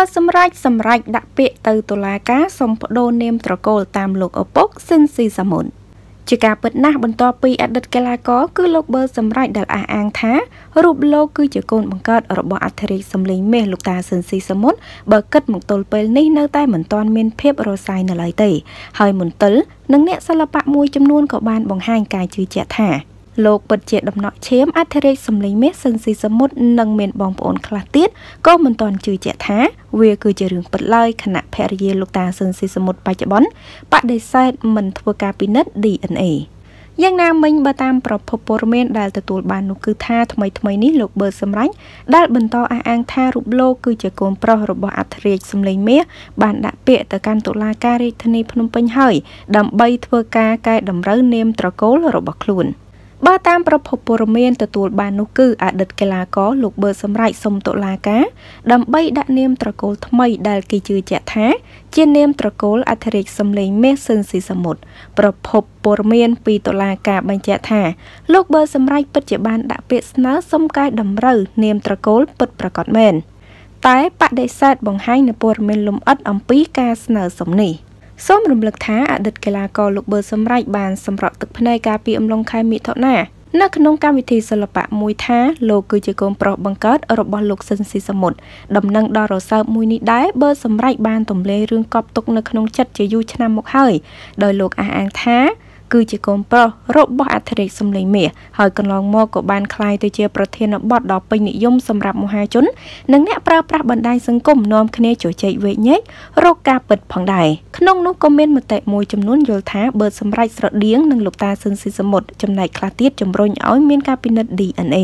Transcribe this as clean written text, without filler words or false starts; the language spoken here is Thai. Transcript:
สำไรสำไรดักเปะตือตุลาก้าสมโดเนมตรโกลตามโลกอปกซึ่งซีสมุนจิกาเปิดหน้าบนต่อปีอดัดกลาก็คือโลกเบอร์สำไรดักอาอังท้ารูปโลกคือจิโกนบังเกิดระบบอัตริสำลีเมลูกตาซึ่งซีสมุนเบอร์เกิดมุกตลเปลนี่เนื้อใต้เหมือนตอนเมนเพบโรไซน์อะไรตีเฮยหมุนตึ้งนังเนสลปะมวยจำนวนกบาลบังหางกายจืดเจ้าท่าโลกเปิดเจดำเนาะเชมอัธเรศสำลีเมสซันซีสมุดนังเมนบองปอนคลาติสก็มันตอนจืดเจท้าเวียคือจะเรื่องเปิดไล่ขณะแพรเยลูกตาซันซีสมุดปัจจุบันปะได้ใส่มันทัวกาปินัดดีอันเอยังนำมิงบาตามปรับพบรเมนได้แต่ตัวบานนุคือท่าทำไมนี้โลกเบอร์สำไรได้บรรทออาอังท่ารูปโลกคือจะโกนปรระบบอัธเรศสำลีเมสบานดักเปะแต่การตุลาการิธนีพนมเปญเฮยดำใบทัวกากายดำเริงเนมตระโกลระบบคลุนบ้าตามประพบปรเมนตะตัวบานุกืออาดัดกลาก็ลูกเบอร์สำไรสมตุลากะดำใบดะเนมตระโกลทำไมได้กิจือเจท้าเจเนมตระโกลอัธเรศสำลีเมสันสีสมุดประพบปรเมนปีตุลากะบัญเจท้าลูกเบอร์สำไรปัจจุบันดะเปสนะสมกายดำเริงเนมตระโกลปิดประกอบเมนแต่ปะได้แซดบังให้ในปรเมนลมอัดอัมปีกาสนสมนีส้มรำลึกท้าอดัดกลากรลูกเบอร์สำไรบานสำหรับตึกพนัยกาปีอมลงคายมิเท่าหน้านักขนมการวิธีศิลปะมวยท้าโลกุจโกมปรบังเกิดอรบลูกเซนซีสมุดดำนังดอรเซอร์มวยนิดได้เบอร์สำไรบานตุ่มเลเรื่องกอบตกนักขนมชัดจะยูชนะมกเฮยโดยลูกอาอังท้าคือจะโกมปรรบบอัตริสำลีเมียเฮยกันลองมอกับบานคลายตัวเจียประเทศนบอดดอกไปนิยมสำหรับมหาชนนังเนปราปราบันไดสังคมนอมคเนโจใจเวเนกโรคกาเปิดผ่องใดขนมนุกเมนมาแตะมวยจำนวนโยธาเบิดสำไรสระเดียงนังหลบตาซึนซีสมุดจำนายคลาติสจำรอยอ้อยเมียนกาปินัดดีอันเอ